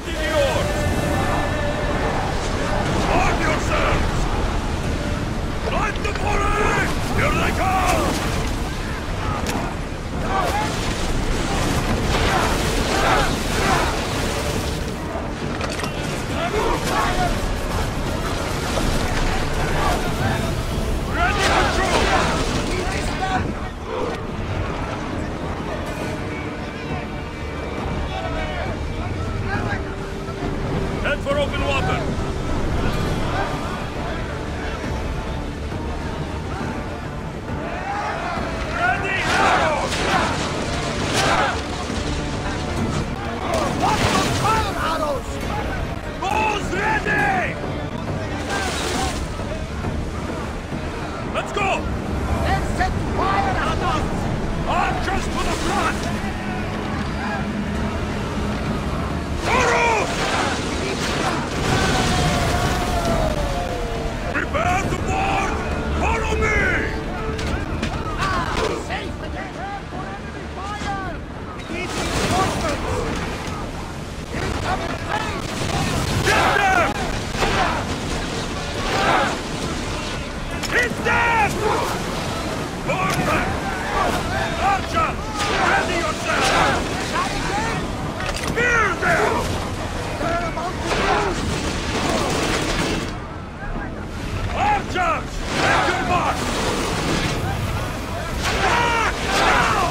ready the oars! Arm yourselves! Light the moorings! Here they come! Ready for show! Head for open water! Ready, arrows! What's the fire, arrows? Bows ready! Let's go! Let's set fire, arrows! Archers to the front! Prepare to board! Follow me! Safe again! For enemy fire! Need reinforcements! Incoming planes! Hit them! Hit them! Board them! Archer! Ready yourself! Spear them! They're about to lose! Archers! Make your mark! Back now!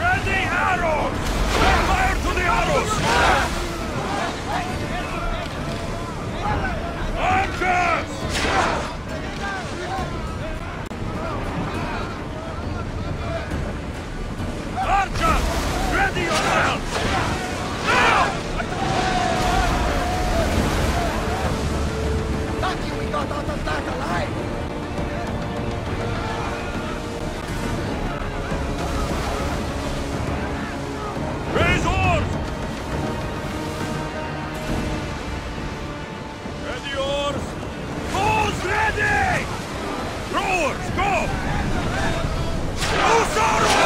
Ready arrows! Set fire to the arrows! Archers! Archers! Ready yourselves! Got out of that alive! Raise oars! Ready oars! Oars ready! Rowers, go! Loose our oars!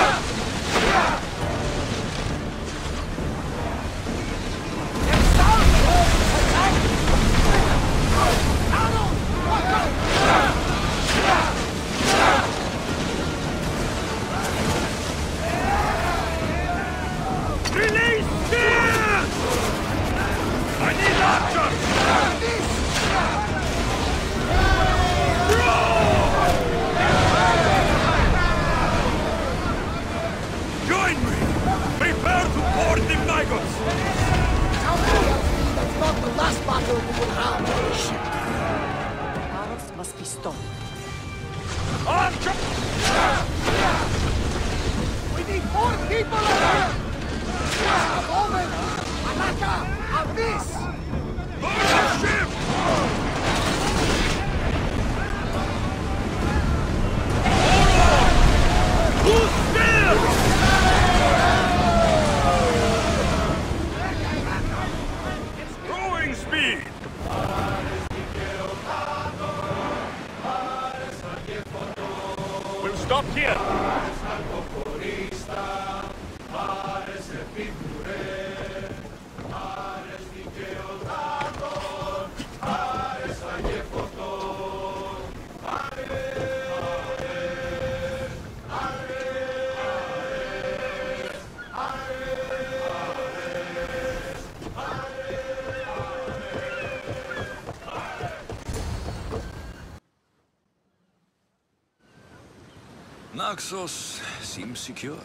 Naxos seems secure.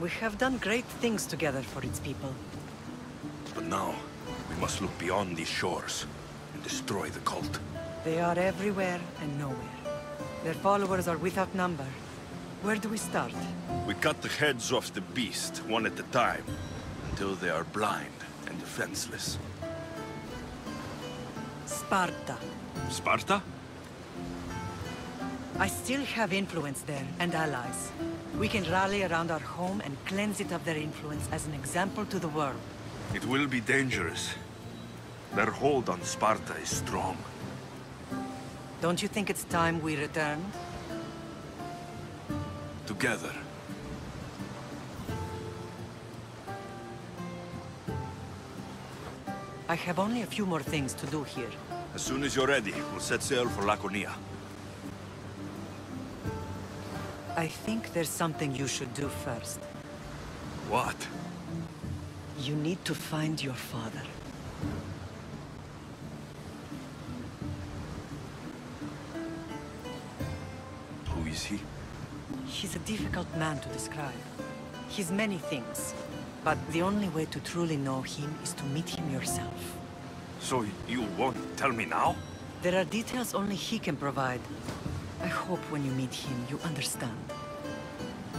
We have done great things together for its people. But now, we must look beyond these shores and destroy the cult. They are everywhere and nowhere. Their followers are without number. Where do we start? We cut the heads off the beast, one at a time, until they are blind and defenseless. Sparta. Sparta? I still have influence there, and allies. We can rally around our home and cleanse it of their influence as an example to the world. It will be dangerous. Their hold on Sparta is strong. Don't you think it's time we return? Together. I have only a few more things to do here. As soon as you're ready, we'll set sail for Laconia. I think there's something you should do first. What? You need to find your father. Who is he? He's a difficult man to describe. He's many things, but the only way to truly know him is to meet him yourself. So you won't tell me now? There are details only he can provide. I hope when you meet him, you understand.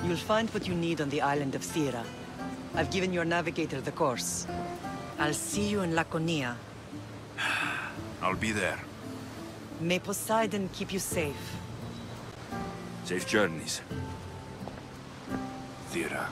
You'll find what you need on the island of Thera. I've given your navigator the course. I'll see you in Laconia. I'll be there. May Poseidon keep you safe. Safe journeys. Thera.